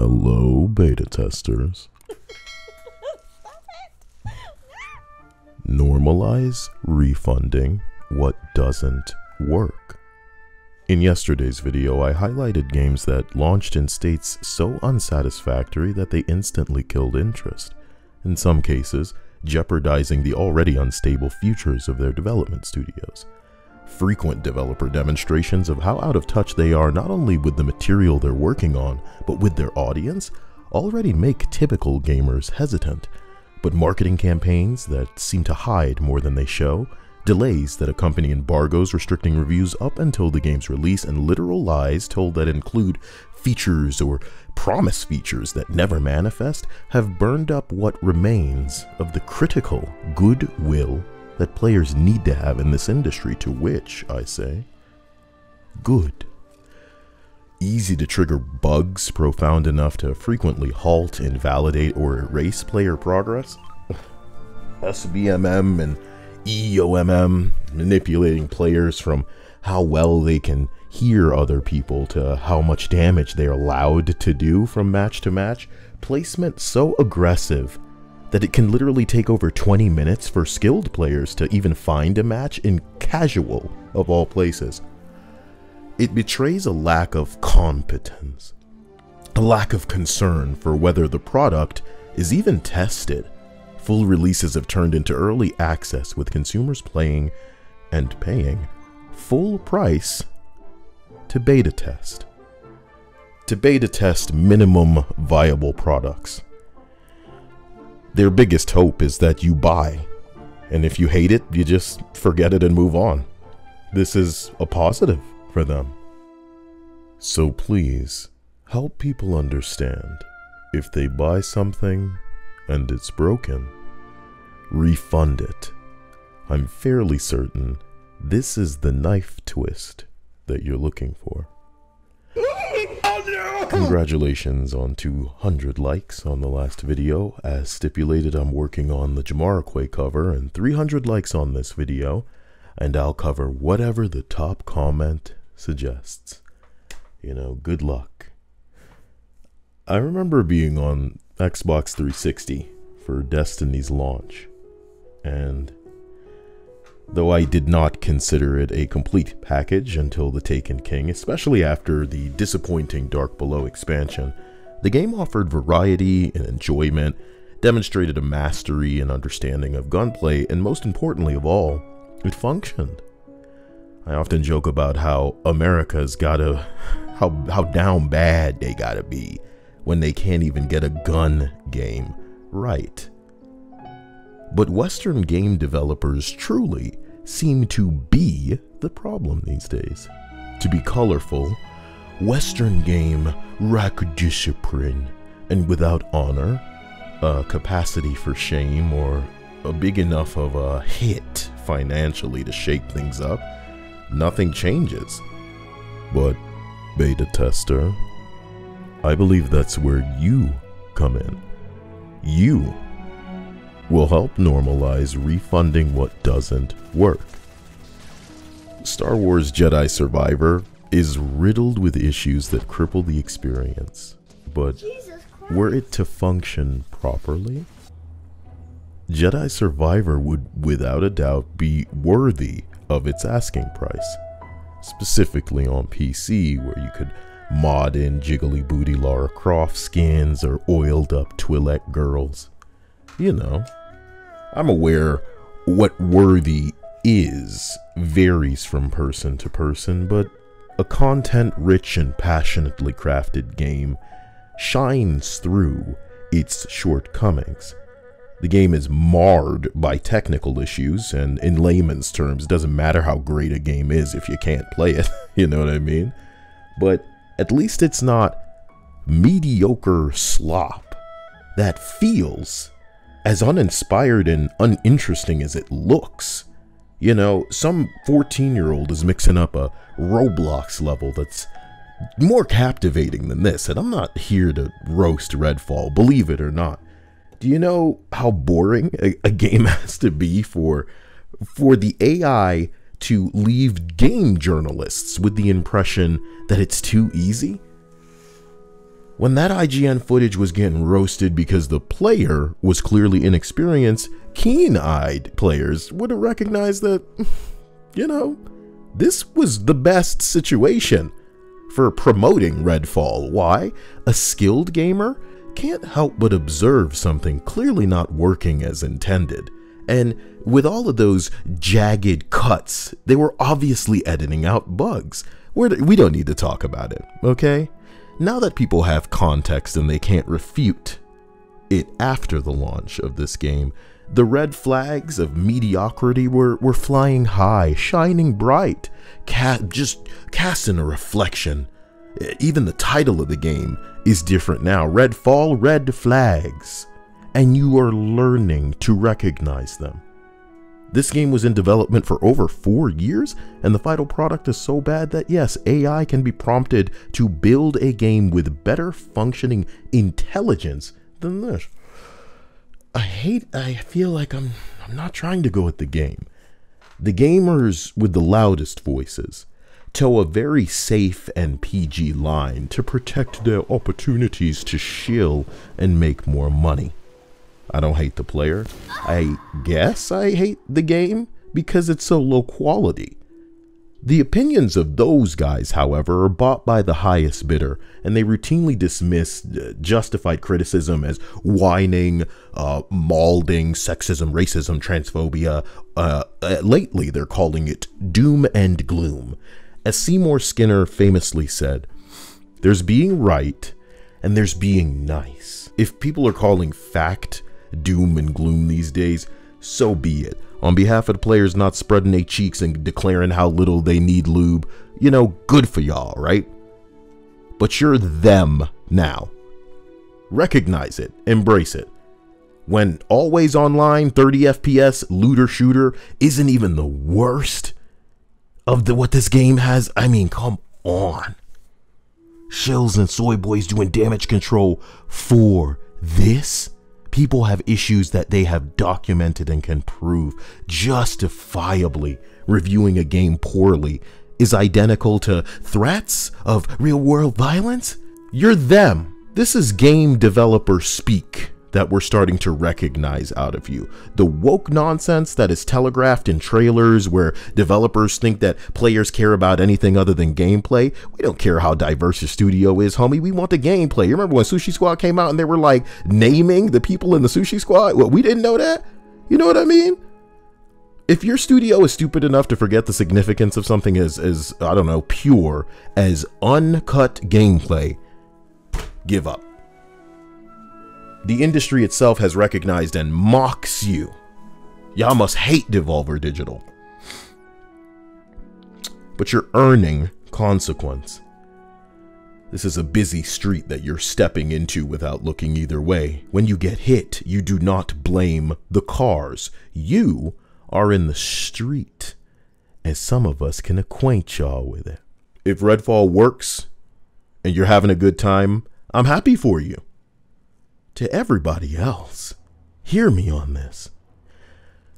Hello, beta testers. Normalize refunding what doesn't work. In yesterday's video, I highlighted games that launched in states so unsatisfactory that they instantly killed interest, in some cases jeopardizing the already unstable futures of their development studios. Frequent developer demonstrations of how out of touch they are not only with the material they're working on, but with their audience, already make typical gamers hesitant. But marketing campaigns that seem to hide more than they show, delays that accompany embargoes restricting reviews up until the game's release, and literal lies told that include features or promise features that never manifest, have burned up what remains of the critical goodwill that players need to have in this industry, to which I say, good. Easy to trigger bugs profound enough to frequently halt, invalidate, or erase player progress. SBMM and EOMM, manipulating players from how well they can hear other people to how much damage they are allowed to do from match to match. Placement so aggressive that it can literally take over 20 minutes for skilled players to even find a match in casual, of all places. It betrays a lack of competence, a lack of concern for whether the product is even tested. Full releases have turned into early access, with consumers playing and paying full price to beta test. To beta test minimum viable products. Their biggest hope is that you buy, and if you hate it, you just forget it and move on. This is a positive for them. So please, help people understand. If they buy something and it's broken, refund it. I'm fairly certain this is the knife twist that you're looking for. Congratulations on 200 likes on the last video. As stipulated, I'm working on the Jamaraquay cover, and 300 likes on this video, and I'll cover whatever the top comment suggests. You know, good luck. I remember being on Xbox 360 for Destiny's launch, and though I did not consider it a complete package until The Taken King, especially after the disappointing Dark Below expansion, the game offered variety and enjoyment, demonstrated a mastery and understanding of gunplay, and most importantly of all, it functioned. I often joke about how America's gotta, how down bad they gotta be when they can't even get a gun game right. But Western game developers truly seem to be the problem these days. To be colorful, Western game lack discipline, and without honor, a capacity for shame, or a big enough of a hit financially to shake things up, nothing changes. But, beta tester, I believe that's where you come in. You will help normalize refunding what doesn't work. Star Wars Jedi Survivor is riddled with issues that cripple the experience, but were it to function properly, Jedi Survivor would without a doubt be worthy of its asking price, specifically on PC, where you could mod in jiggly booty Lara Croft skins or oiled up Twi'lek girls. You know, I'm aware what worthy is varies from person to person, but a content-rich and passionately crafted game shines through its shortcomings. The game is marred by technical issues, and in layman's terms, it doesn't matter how great a game is if you can't play it, you know what I mean? But at least it's not mediocre slop that feels as uninspired and uninteresting as it looks. You know, some 14-year-old is mixing up a Roblox level that's more captivating than this, and I'm not here to roast Redfall, believe it or not. Do you know how boring a game has to be for the AI to leave game journalists with the impression that it's too easy? When that IGN footage was getting roasted because the player was clearly inexperienced, keen-eyed players would have recognized that, you know, this was the best situation for promoting Redfall. Why? A skilled gamer can't help but observe something clearly not working as intended. And with all of those jagged cuts, they were obviously editing out bugs. We don't need to talk about it, okay? Now that people have context and they can't refute it after the launch of this game, the red flags of mediocrity were flying high, shining bright, just casting a reflection. Even the title of the game is different now, Redfall, Red Flags, and you are learning to recognize them. This game was in development for over 4 years, and the final product is so bad that yes, AI can be prompted to build a game with better functioning intelligence than this. I feel like I'm not trying to go at the game. The gamers with the loudest voices toe a very safe and PG line to protect their opportunities to shill and make more money. I don't hate the player. I guess I hate the game because it's so low quality. The opinions of those guys, however, are bought by the highest bidder, and they routinely dismiss justified criticism as whining, malding, sexism, racism, transphobia. Lately, they're calling it doom and gloom. As Seymour Skinner famously said, there's being right and there's being nice. If people are calling fact doom and gloom these days, so be it. On behalf of the players not spreading their cheeks and declaring how little they need lube, you know, good for y'all, right? But you're them now. Recognize it, embrace it. When always online 30 FPS looter shooter isn't even the worst of what this game has, I mean, come on. Shills and soy boys doing damage control for this? People have issues that they have documented and can prove. Justifiably reviewing a game poorly is identical to threats of real-world violence? You're them. This is game developer speak that we're starting to recognize out of you. The woke nonsense that is telegraphed in trailers where developers think that players care about anything other than gameplay. We don't care how diverse your studio is, homie. We want the gameplay. You remember when Sushi Squad came out and they were like naming the people in the Sushi Squad? Well, we didn't know that. You know what I mean? If your studio is stupid enough to forget the significance of something as I don't know, pure as uncut gameplay, give up. The industry itself has recognized and mocks you. Y'all must hate Devolver Digital. But you're earning consequence. This is a busy street that you're stepping into without looking either way. When you get hit, you do not blame the cars. You are in the street, and some of us can acquaint y'all with it. If Redfall works and you're having a good time, I'm happy for you. To everybody else, hear me on this.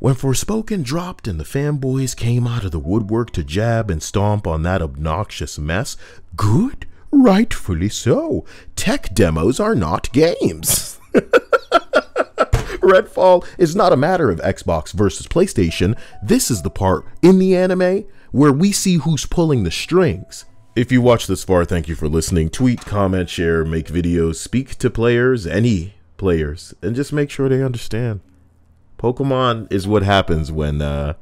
When Forspoken dropped and the fanboys came out of the woodwork to jab and stomp on that obnoxious mess, good, rightfully so. Tech demos are not games. Redfall is not a matter of Xbox versus PlayStation. This is the part in the anime where we see who's pulling the strings. If you watched this far, thank you for listening. Tweet, comment, share, make videos, speak to players, any players, and just make sure they understand. Pokemon is what happens when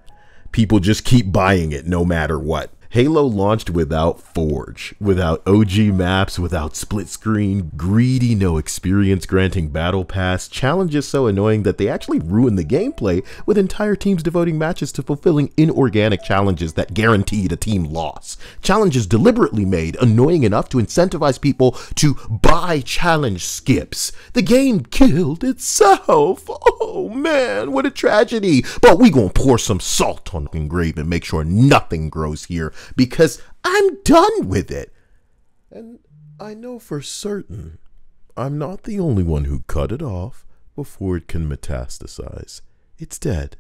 people just keep buying it no matter what. Halo launched without Forge, without OG maps, without split screen, greedy, no experience granting battle pass, challenges so annoying that they actually ruin the gameplay, with entire teams devoting matches to fulfilling inorganic challenges that guaranteed a team loss. Challenges deliberately made annoying enough to incentivize people to buy challenge skips. The game killed itself. Oh man, what a tragedy. But we gonna pour some salt on the grave and make sure nothing grows here, because I'm done with it. And I know for certain I'm not the only one who cut it off before it can metastasize. It's dead,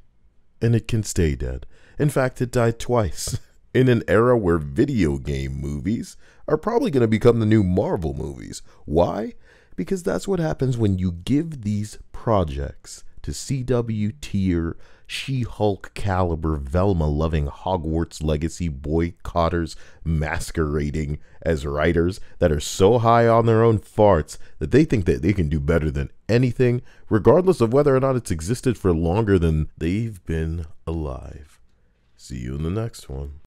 and it can stay dead. In fact, it died twice. In an era where video game movies are probably going to become the new Marvel movies. Why? Because that's what happens when you give these projects to CW tier, She-Hulk caliber, Velma-loving, Hogwarts Legacy boycotters masquerading as writers that are so high on their own farts that they think that they can do better than anything, regardless of whether or not it's existed for longer than they've been alive. See you in the next one.